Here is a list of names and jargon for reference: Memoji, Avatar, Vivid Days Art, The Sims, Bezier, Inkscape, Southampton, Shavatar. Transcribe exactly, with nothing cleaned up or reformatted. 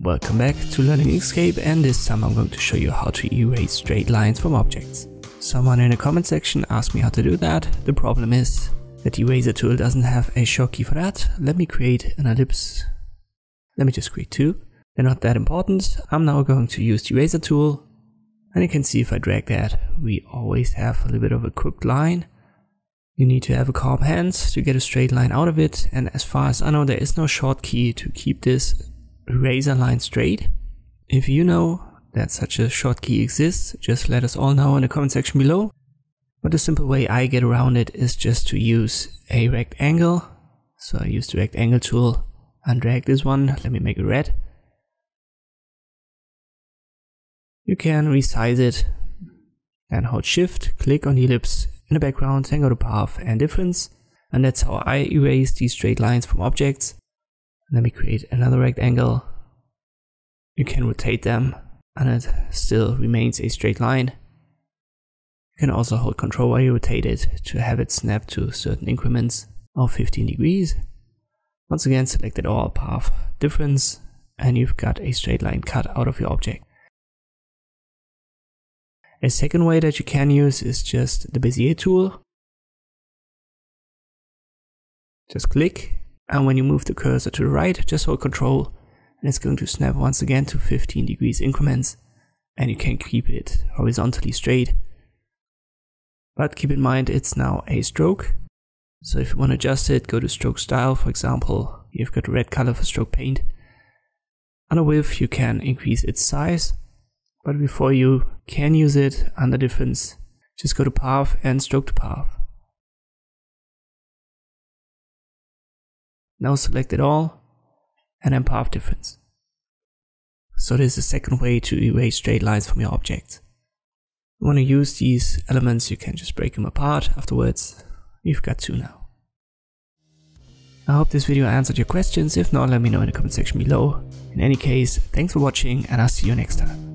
Welcome back to Learning Inkscape, and this time I'm going to show you how to erase straight lines from objects. Someone in the comment section asked me how to do that. The problem is that eraser tool doesn't have a shortcut for that. Let me create an ellipse. Let me just create two. They're not that important. I'm now going to use the eraser tool, and you can see if I drag that, we always have a little bit of a crooked line. You need to have a calm hand to get a straight line out of it, and as far as I know there is no short key to keep this eraser line straight. If you know that such a short key exists, just let us all know in the comment section below. But the simple way I get around it is just to use a rectangle. So I use the rectangle tool and drag this one. Let me make it red. You can resize it and hold shift, click on the ellipse in the background and go to path and difference. And that's how I erase these straight lines from objects. Let me create another rectangle. You can rotate them and it still remains a straight line. You can also hold control while you rotate it to have it snap to certain increments of fifteen degrees. Once again, select it all, path, difference, and you've got a straight line cut out of your object. A second way that you can use is just the Bezier tool. Just click. And when you move the cursor to the right, just hold control and it's going to snap once again to fifteen degrees increments, and you can keep it horizontally straight. But keep in mind, it's now a stroke. So if you want to adjust it, go to stroke style, for example. You've got a red color for stroke paint. Under width, you can increase its size. But before you can use it under difference, just go to path and stroke to path. Now select it all and then path difference. So this is the second way to erase straight lines from your objects. You want to use these elements, you can just break them apart afterwards. You've got two now. I hope this video answered your questions. If not, let me know in the comment section below. In any case, thanks for watching and I'll see you next time.